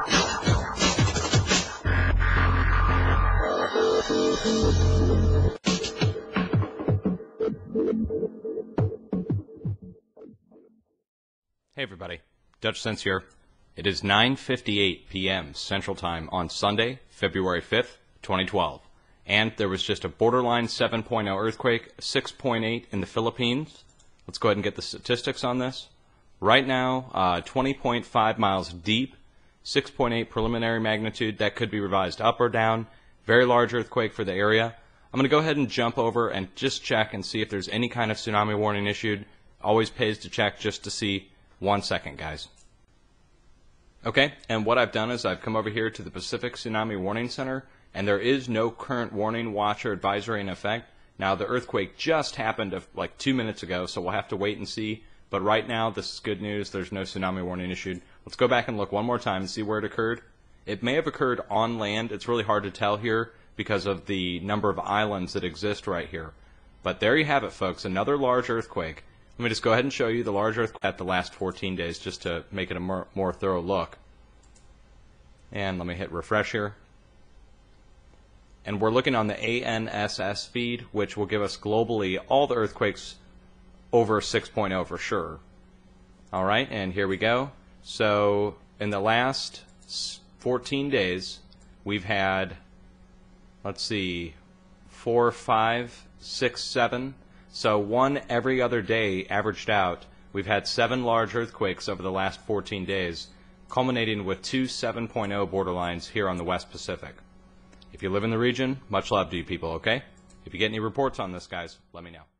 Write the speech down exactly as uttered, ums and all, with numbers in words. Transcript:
Hey everybody, Dutch Sense here. It is nine fifty-eight p m Central Time on Sunday, February fifth, twenty twelve. And there was just a borderline seven point oh earthquake, six point eight in the Philippines. Let's go ahead and get the statistics on this. Right now, uh, twenty point five miles deep, six point eight preliminary magnitude. That could be revised up or down. Very large earthquake for the area. I'm going to go ahead and jump over and just check and see if there's any kind of tsunami warning issued. Always pays to check just to see. One second, guys. Okay, and what I've done is I've come over here to the Pacific Tsunami Warning Center, and there is no current warning, watch, or advisory in effect. Now, the earthquake just happened like two minutes ago, so we'll have to wait and see. But right now, this is good news. There's no tsunami warning issued. Let's go back and look one more time and see where it occurred. It may have occurred on land. It's really hard to tell here because of the number of islands that exist right here. But there you have it, folks, another large earthquake. Let me just go ahead and show you the large earthquake at the last fourteen days just to make it a more, more thorough look. And let me hit refresh here. And we're looking on the A N S S feed, which will give us globally all the earthquakes over six point oh for sure. All right, and here we go. So in the last fourteen days, we've had, let's see, four, five, six, seven. So one every other day averaged out. We've had seven large earthquakes over the last fourteen days, culminating with two seven point oh borderlines here on the West Pacific. If you live in the region, much love to you people, okay? If you get any reports on this, guys, let me know.